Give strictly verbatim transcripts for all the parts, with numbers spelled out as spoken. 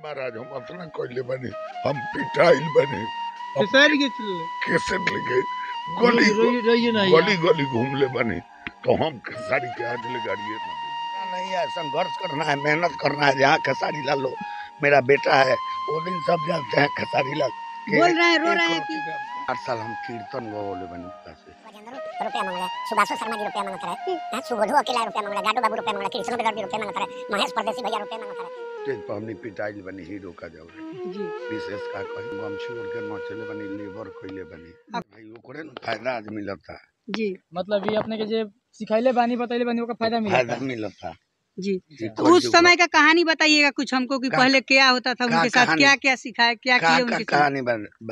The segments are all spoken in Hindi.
महाराज हम अपना कोयले बने, हम पिटाइल बने, गोली गोली गोली घूम ले बने, तो हम खेसारी के आज ले गाड़िए नहीं है। संघर्ष करना है, मेहनत करना है। जहाँ खेसारी लाल हो मेरा बेटा है, वो दिन सब जानते हैं खेसारी लाल बोल रहे हैं, रो रहे हैं। हर साल हम कीर्तन गोले बने। रुपया मांग रहा है, सुभाषो शर्मा जी रुपया मांगता है, सुबोधु अकेला रुपया मांग रहा है, गाडू बाबू रुपया मांग रहा है, कृष्ण बेगड़ भी रुपया मांगता है, महेश परदेसी भैया रुपया मांगता है। स्टेज पर हमने पिटाइल बनी हीरो का जाओगे जी, विशेष का कहीं हम छोड़ के नचले बनी, लेबर कोइले बनी, भाई ओकरे न फायदा आज मिलता है जी। मतलब ये अपने के जे सिखाइले बानी बताइले बानी ओकर फायदा मिलता है, फायदा मिलता है जी। उस समय का कहानी बताइएगा कुछ हमको कि पहले क्या होता था, उनके साथ क्या क्या सिखाया, क्या किए उनके साथ, कहानी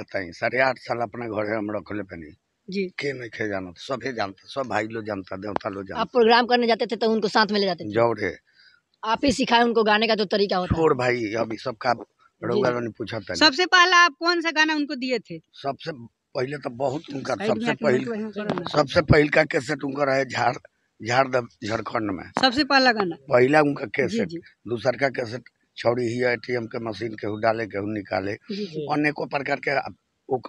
बताइए। साढ़े आठ साल अपना घर हम रखले बनी जी, के नहीं खे जाना, सभी जानते, सब भाई लोग जानता, देवता लोग जानता। आप प्रोग्राम करने जाते थे तो उनको साथ में ले जाते थे? जोड़े आप ही सिखाए उनको गाने का जो तरीका होता है। और भाई अभी सबका रोगल ने पूछा था, सबसे पहला आप कौन सा गाना उनको दिए थे? सबसे पहले तो बहुत उनका सबसे पहले सबसे पहले का कैसेट उनका रहे झाड़ झाड़ झारखंड में, सबसे पहला गाना पहला उनका कैसेट। दूसर का कैसेट छोड़ी ही एटीएम के मशीन के डाले के निकाले, अनेकों प्रकार के। वो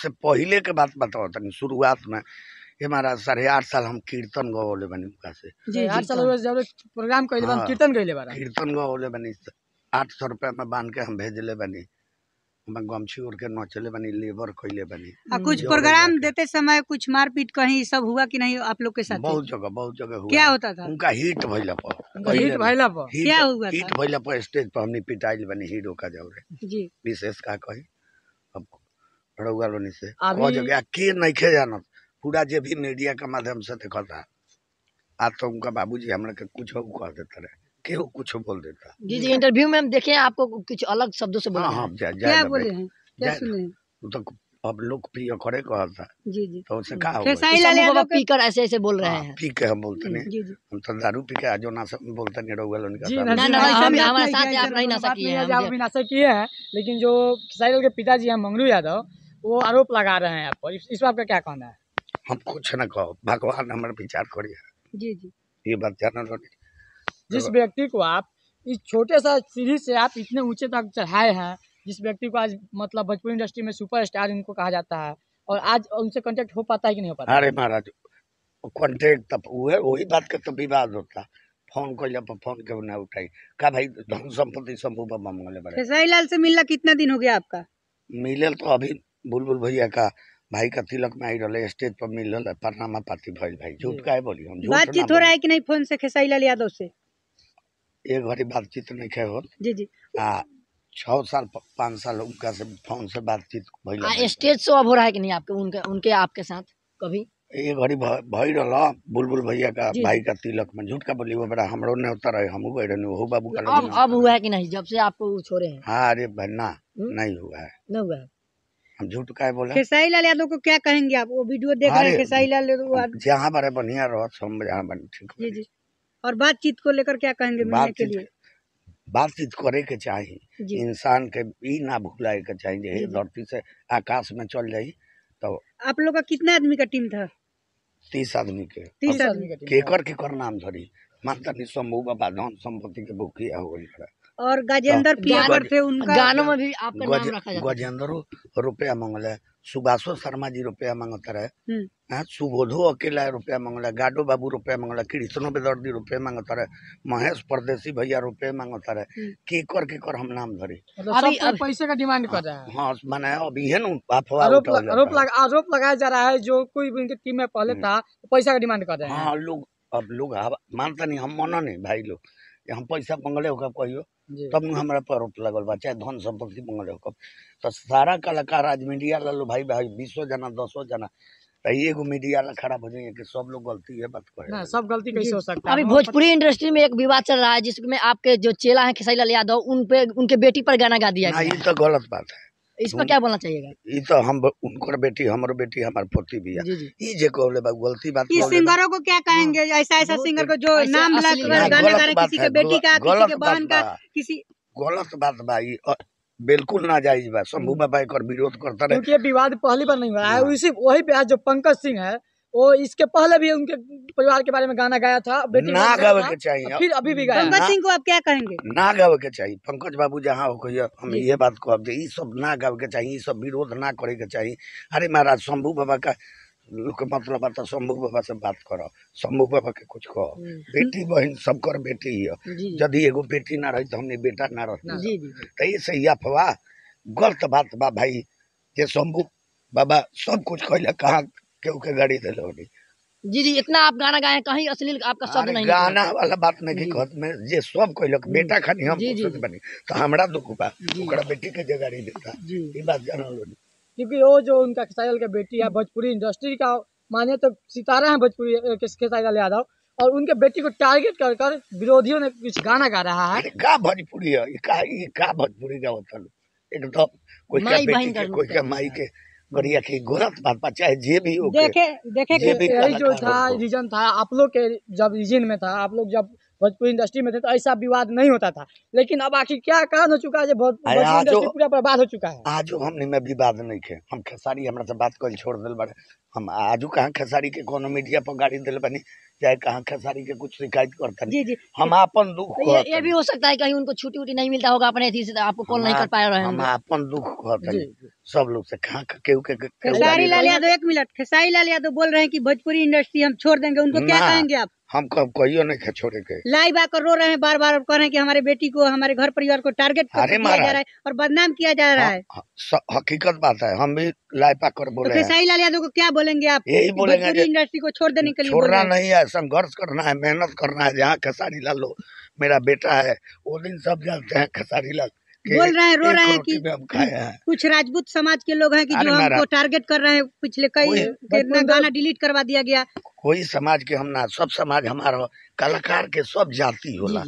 से पहले के बात बताओ तनी शुरुआत में। ये महाराज साढ़े आठ साल हम कीर्तन गौले बनी उनका से जी, आठ साल जब प्रोग्राम कइले बन कीर्तन कइले बार, कीर्तन गौले बनी आठ सौ रुपया में बांध के हम भेजले बनी, हम गमछी ओढ़ के नचले बनी, लेबर कइले बनी। कुछ प्रोग्राम देते समय कुछ मारपीट कहीं सब हुआ कि नहीं आप लोग के साथ? बहुत जगह बहुत जगह हुआ। क्या होता था? उनका हिट भइला पर, हिट भइला पर क्या हुआ? हिट भइला पर स्टेज पर हमने पिटाइल बनी हीरो का जौरे जी, विशेष का कही से जगह के नहीं खे जाना, पूरा जे भी मीडिया के माध्यम से देखा था। आज तो उनका बाबूजी हमरा के कुछ कह देता रहे, केहू कुछ बोल देता जी जी। इंटरव्यू में हम देखे आपको कुछ अलग शब्दों से बोला। हाँ, जा, क्या बोले हैं, क्या सुने तो अब लोकप्रिय करे कहा था जी जी। तो उससे कहा होगा पीकर ऐसे ऐसे बोल रहे हैं, पी के हम बोलते नहीं, हम तो दारू पी के आजो ना सब बोलते निरहुआ लोन का ना ना, हम हमारे साथ आप नहीं नासा किए हैं, आप भी नासा किए हैं। लेकिन जो खेसारी लाल के पिताजी हैं मंगलू यादव, वो आरोप लगा रहे हैं आप पर, इस पर आपका क्या कहना है? हम कुछ न कहो, भगवान हमारे विचार करिए जी जी। ये बात जानना चाहिए, जिस व्यक्ति को आप इस छोटे सा सीढ़ी से आप इतने ऊंचे तक चढ़ाए हैं, जिस व्यक्ति को आज मतलब भोजपुरी इंडस्ट्री में सुपरस्टार इनको कहा जाता है, और आज उनसे कांटेक्ट हो पाता है कि नहीं हो पाता? अरे महाराज कांटेक्ट तब हुए, वही बात का तो विवाद होता, फोन को जब फोन क्यों ना उठाई का भाई धन संपत्ति शंभू बाबा मंगले बड़े। खेसारी लाल से मिलना कितना दिन हो गया आपका? मिलल तो अभी बुलबुल भैया का भाई का तिलक में आई रहे, स्टेज पर मिल रहा है, प्रणामा पाती भाई भाई झूठ का है बोली। हम बातचीत हो रहा है कि नहीं फोन से खेसारी लाल यादव से? एक घड़ी बातचीत नहीं खे हो जी जी, हाँ छह साल पाँच साल उनका से फोन से बातचीत भैया। स्टेज शो अब हो रहा है कि नहीं आपके उनके उनके आपके साथ कभी? ये घड़ी भई रहा बुलबुल भैया का भाई का तिलक में, झूठ का बोली वो बड़ा हमरो ने उतर रहे, हमू गए रहने हो बाबू का। अब अब हुआ है कि नहीं जब से आपको छोड़े हैं? हाँ अरे भन्ना नहीं हुआ है, नहीं हुआ है, हम झूठ का है बोला। खेसारी लाल यादव को क्या कहेंगे आप? वो वीडियो देख रहे हैं खेसारी लाल यादव जहाँ पर बढ़िया रहो, हम जहाँ बन ठीक जी जी। और बातचीत को लेकर क्या कहेंगे? मिलने के लिए बातचीत करे के चाहिए, इंसान के ई ना भुलाए के चाहिए, धरती से आकाश में चल जाये। तो आप लोग का कितना आदमी का टीम था? तीस आदमी के, तीस आदमी के केकर केकर नाम धरी माता नि शंभू बाबा धन संपत्ति के भूखिया हो गई। और गजेंद्र प्रियवर थे, उनका गानों में भी आपका नाम रखा जाता है। गजेंद्र रुपया मांगला, सुभाषो शर्मा जी रुपया मांगता रहे, सुबोधो अकेला रुपया मांगला, गाडो बाबू रुपया मांगला, कृष्णो बेदर्दी रुपया मांगता रहे, महेश परदेसी भैया रुपया मांगता रहे, केकर केकर हम नाम धरे। अभी पैसे का डिमांड कर रहा है। हाँ माना अभी है न आरोप लगाया जा रहा है, जो कोई भी उनकी टीम में पहले था पैसा का डिमांड कर रहे हैं। हाँ लोग अब लोग मानता नहीं, हम माना नहीं भाई लोग, हम पैसा मंगले होगा कहियो तब न हमारा पर आरोप लगल बा, चाहे धन संपत्ति मंगले होगा। तो सारा कलाकार आज मीडिया लालो भाई भाई बीसो जना दसो जना एगो मीडिया ला खराब हो जाएंगे कि सब लोग गलती है बात कहे ना, सब गलती कैसे हो सकता है। अभी भोजपुरी इंडस्ट्री में एक विवाद चल रहा है, जिसमें आपके जो चेला है खेसारी लाल यादव उन पे उनके बेटी पर गाना गा दिया, ये तो गलत बात है, इस पर क्या बोलना चाहिएगा? ये तो हम उनकर बेटी हमारो बेटी हमार पोती भी है, ये जे कहले बा गलती बात। इस सिंगरों को क्या कहेंगे? ऐसा ऐसा सिंगर को जो नाम लेकर गाना गा रहे, किसी के बेटी का, किसी के बहन का, किसी गलत बात बा, ये बिल्कुल नाजायज बा। शंभू बाबा एकर विरोध करता रहे, क्योंकि विवाद पहली बार नहीं हुआ है। उसी वही पे आज जो पंकज सिंह है वो इसके पहले भी उनके परिवार के बारे में गाना गाया था, बेटी ना गावे के चाहिए, फिर अभी भी गाया। पंकज सिंह को आप क्या कहेंगे? ना गावे के चाहिए, पंकज बाबू जहाँ हो हम ये बात को आप ये सब ना गावे के चाहिए, सब विरोध ना करे के चाहिए। अरे महाराज शंभू बाबा का लोग मतलब आता, शंभू बाबा से बात करो, शंभू बाबा के कुछ कहो, बेटी बहन सब कर बेटी ही, यदि एगो बेटी ना रही तो हमने बेटा ना रही। तो ये सही अफवाह गलत बात बा भाई, ये शंभू बाबा सब कुछ कहले, कहाँ केहू के गाड़ी दिल। जी जी इतना आप गाना गाए, कहीं अश्लील आपका शब्द नहीं, गाना वाला बात नहीं कहत में जे सब कोई लोग बेटा खानी हम खुद बनी तो हमरा दुख बा, ओकरा बेटी के जे गाड़ी देता ई बात जानल लोनी, क्योंकि वो जो उनका खेसारी लाल के बेटी है भोजपुरी इंडस्ट्री का माने तो सितारा है भोजपुरी खेसारी लाल यादव, और उनके बेटी को टारगेट कर कर विरोधियों ने कुछ गाना गा रहा है। का भोजपुरी है का, ये का भोजपुरी का होतल एकदम कोई क्या बेटी कोई क्या माई के बढ़िया की गोरत बात पा, चाहे जे भी हो देखे देखे यही जो था रीजन था। आप लोग के जब रीजन में था, आप लोग जब भोजपुरी इंडस्ट्री में थे तो ऐसा विवाद नहीं होता था, लेकिन अब आखिर क्या कारण हो चुका है, भोजपुरी इंडस्ट्री पूरा बर्बाद हो चुका है। आज हमने में विवाद नहीं खे, हम खेसारी हमरा से बात कल छोड़ दिल बड़े, हम आज कहाँ खेसारी के कोनो मीडिया पर गाड़ी दिल बनी, चाहे कहाँ खेसारी के कुछ शिकायत करता जी जी, हम अपन दुख कहते। ये भी हो सकता है कहीं उनको छुट्टी उटी नहीं मिलता होगा अपने थी से, आपको कॉल नहीं कर पाए रहे, हम अपन दुख कहते हैं सब लोग से। कहाँ केहू के खेसारी लाल यादव, एक मिनट, खेसारी लाल यादव बोल रहे हैं कि भोजपुरी इंडस्ट्री हम छोड़ देंगे, उनको क्या कहेंगे आप? हम कहियो नहीं छोड़े के, लाइव आकर रो रहे हैं, बार बार कह रहे हैं कि हमारे बेटी को हमारे घर परिवार को टारगेट किया जा रहा है और बदनाम किया जा रहा है। हकीकत बात है, हम भी लाइव आकर बोले। खेसारी लाल यादव को क्या बोलेंगे आप? यही बोलेंगे इंडस्ट्री को छोड़ देने के लिए, छोड़ना नहीं है, संघर्ष करना है, मेहनत करना है। जहाँ खेसारी लाल हो मेरा बेटा है, वो दिन सब जानते हैं खेसारी लाल बोल रहे हैं, रो रहे हैं कि कुछ राजपूत समाज के लोग हैं कि जो हमको टारगेट कर रहे हैं, पिछले कई गाना डिलीट करवा दिया गया। कोई समाज के हम ना, सब समाज हमारा, कलाकार के सब जाति होला,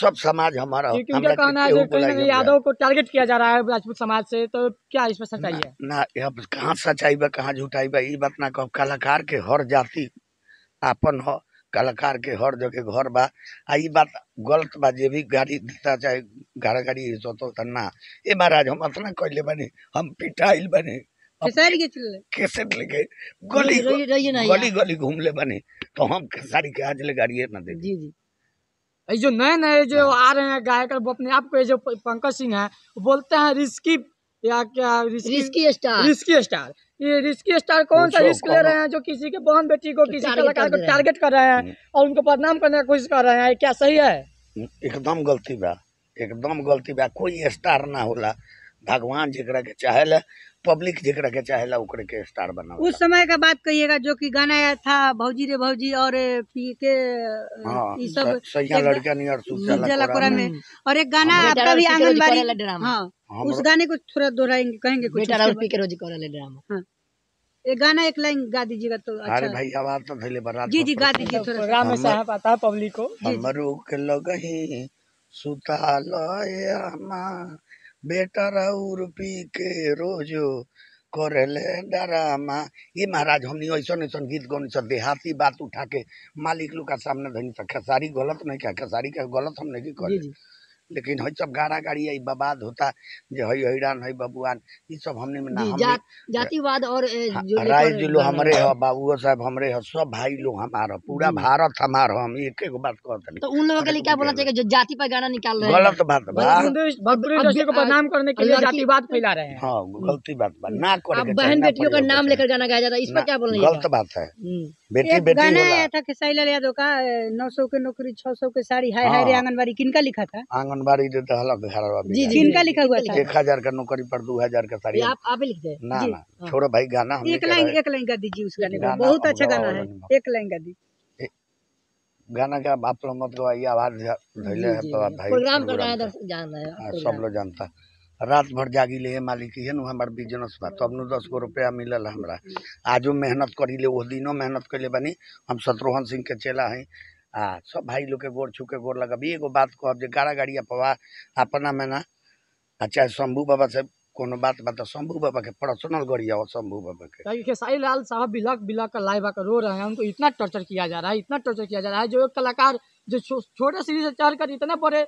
सब समाज हमारा। उनका कहना है कि यादव को टारगेट किया जा रहा है राजपूत समाज से, तो क्या इसमें सच्चाई है? ना, अब कहाँ सच्चाई बा कहाँ झूठाई बा, ये बात ना कहो। कलाकार के हर जाति अपन हो, कलाकार के हर जगह घर बा, आई बात गलत बा। जे भी गाड़ी देता चाहे घर गाड़ी सोतो तो ना, ए महाराज हम इतना कहले बने, हम पिटाइल बने, खेसारी के चले कैसेट लेके गली गली गली घूमले बने, तो हम खेसारी के आज ले गाड़ी ना दे। जी जी, ये जो नए नए जो आ रहे हैं गायक, वो अपने आप को जो पंकज सिंह है वो बोलते हैं रिस्की, या क्या रिस्की स्टार, रिस्की स्टार, ये रिस्की स्टार कौन सा रिस्क ले रहे हैं जो किसी के बहन बेटी को किसी कलाकार को टारगेट कर रहे हैं और उनको बदनाम करने की कोशिश कर रहे हैं, क्या सही है? एकदम गलती बा, एकदम गलती बा। कोई स्टार ना होला, भगवान जेकरा के चाहेला, पब्लिक जेकरा के चाहेला ओकरे के स्टार बना। उस समय का बात कहिएगा जो कि गाना आया था भौजी रे भौजी और पी के ये सब सैया लड़का नहीं और सुजला कोरा में, और एक गाना आपका भी आंगनबाड़ी ड्रामा, उस गाने को थोड़ा दोहराएंगे, कहेंगे कुछ बेटा राहुल पी के रोजी कोरा ले ड्रामा, ये गाना एक लाइन गा दीजिएगा तो अच्छा। अरे भाई आवाज तो भले बराबर। जी जी गा दीजिए थोड़ा, राम साहब आता पब्लिक को हमरो के लगही सुता लया मां बेटा राउर पी के रोजो कोरेले डरामा। ये महाराज हमनी ऐसा ऐसा गीत गौन से देहाती बात उठा के मालिक लोग का सामने धनी से खेसारी गलत नहीं क्या, खेसारी का गलत हमने की कर, लेकिन हई सब गाड़ा गाड़ी है बबाद होता जे हई हैरान हई बबुआन, ये सब हमने में ना हमने जा, जातिवाद और जो राय जिलो हमरे है, बाबूओ साहब हमरे है, सब भाई लोग हमारा, पूरा भारत हमारा, हम एक एक बात कहते। तो उन लोगों के लिए क्या बोलना चाहिए जो जाति पर गाना निकाल रहे हैं? गलत बात बा, बदनाम करने के लिए जातिवाद फैला रहे हैं। हां गलती बात बा, ना करे। बहन बेटियों का नाम लेकर गाना गाया जाता है, इस पर क्या बोलना है? गलत बात है। बेटी बेटी गाना आया था खेसारी लाल यादव का, नौ सौ के नौकरी छह सौ के साड़ी हाय हाय रे आंगनबाड़ी, किनका लिखा था? आंगनबाड़ी देता जी जी, इनका लिखा हुआ था। एक हजार का नौकरी पर दो हजार का साड़ी, आप आप लिख दे ना ना, छोड़ो भाई गाना हम एक लाइन एक लाइन गा दीजिए उस गाने को, बहुत अच्छा गाना है, एक लाइन गा दी गाना का आप लोग मत गवाइए। आवाज धैले है तो भाई प्रोग्राम कर रहा है, दर्शक जान रहा है, सब लोग जानता। रात भर जागी ले मालिक ये नु हमार बिजनेस बा, तब नु दस गो रुपया मिलल हमरा, आजो मेहनत करी ले, वो दिनो मेहनत कर ले बनी, हम शत्रुघ्न सिंह के चेला है। हाँ सब भाई लोग के गोर छू के गोर लगा। एगो बात कहब जे गाड़ा गाड़ी अपवा अपना में ना, चाहे शंभू बाबा से कोनो बात बता, शंभू बाबा के पर्सनल गाड़ी आओ, शंभू बाबा के खेसारी लाल साहब बिलक बिलक का लाइव आकर रो रहे हैं, उनको इतना टॉर्चर किया जा रहा है, इतना टॉर्चर किया जा रहा है, जो एक कलाकार जो छोटे सीढ़ी से चढ़ कर इतने बड़े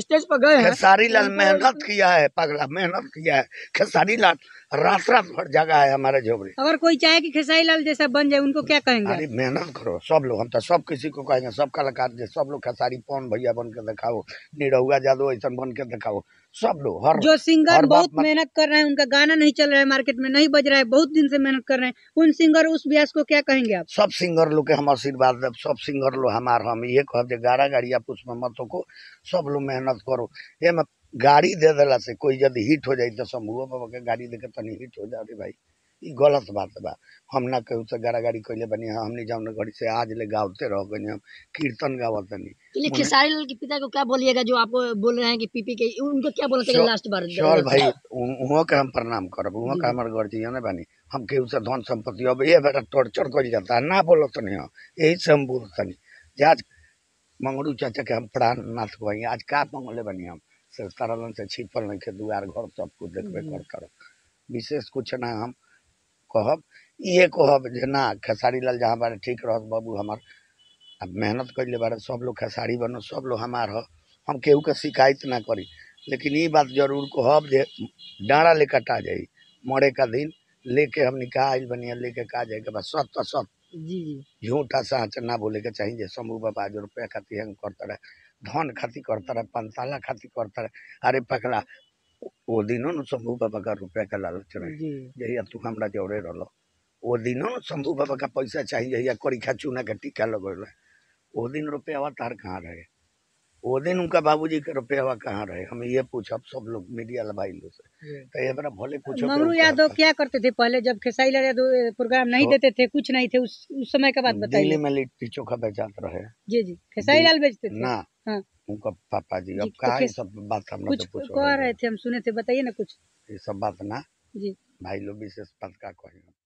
स्टेज पर गए हैं। खेसारी लाल मेहनत किया है, पगला मेहनत किया है। खेसारी लाल रात रात भर जगा है हमारे झोपड़ी। अगर कोई चाहे कि खेसारी लाल जैसा बन जाए, उनको क्या कहेंगे? अरे मेहनत करो सब लोग, हम तो सब किसी को कहेंगे, सब कलाकार जे सब लोग खेसारी पवन भैया बन के दिखाओ, निरहुआ यादव ऐसा बन के दिखाओ। सब लोग हर जो सिंगर बहुत मेहनत कर रहे हैं, उनका गाना नहीं चल रहा है, मार्केट में नहीं बज रहा है, बहुत दिन से मेहनत कर रहे हैं, उन सिंगर उस व्यास को क्या कहेंगे आप? सब सिंगर लोग के हम आशीर्वाद देव, सब सिंगर लोग हमार हम ये कहते गारा गाड़िया पुष्प मतों को सब लोग मेहनत करो। ये में गाड़ी दे दिला से कोई यदि हिट हो जाए तो शंभू बाबा के गाड़ी देकर तनी हिट हो जाए। भाई ये गलत बात बा, हम ना कहू से गारा गाड़ी कैले बनी, हमने जौन घड़ी से आज ले गावते रह गए, हम कीर्तन गावत नहीं। चलिए खेसारी लाल के पिता को क्या बोलिएगा जो आपको बोल रहे हैं कि पीपी के, उनको क्या बोलते हैं लास्ट बार? चल भाई वहाँ के हम प्रणाम करब, वहाँ का हमारे गर्जियन बनी, हम केहू से धन सम्पत्ति अब ये बेटा टॉर्चर कर जाता है ना बोलतनी, हम यही से हम बोलतनी जे आज मंगलू चाचा के हम प्राण नाथ कही, आज का मंगले बनी हम से तरलन से छिपल नहीं के दुआर घर सब कुछ देखबे करता विशेष कुछ ना हम कहब। ये कहब जे ना खेसारी लाल जहाँ बारे ठीक रह बाबू हमार, अब मेहनत कैले बारे सब लोग खेसारी बनो, सब लोग हमार हो, हम केहू के शिकायत ना करी। लेकिन ये बात जरूर कहब जे डाँड़ा ले कटा जाई मरे का दिन लेके हम निकाह आइल बनिया लेके कहा जाए के बाद सत तो सत झूठा साँच ना बोले के चाहिए। जे शंभू बाबा जो रुपया खातिर हम करता रहे, धन खाती करता रहे, पंताला खाती करता रहे, अरे पकड़ा वो दिनों न शंभू बाबा का रुपया का लालच रहे, जहिया तू हमारा जोड़े रहो वो दिनों न शंभू बाबा का पैसा चाहिए, जहिया करीखा चूना का टीका लगल है वो दिन रुपया हुआ तार कहाँ रहे, वो दिन उनका बाबूजी के रुपया हुआ कहाँ रहे, हम ये पूछा सब लोग मीडिया वाला भाई लोग से। तो ये बड़ा भले पूछो मंगलू यादव क्या करते थे पहले जब खेसारी लाल यादव प्रोग्राम नहीं देते थे, कुछ नहीं थे उस समय का बात बताइए। दिल्ली में लिट्टी चोखा बेचाते रहे। जी जी खेसारी लाल बेचते थे ना? हाँ उनका पापा जी। अब कहा तो सब बात हम कुछ कह रहे थे, हम सुने थे, बताइए ना कुछ ये सब बात ना जी। भाई लोग विशेष बात का कहें।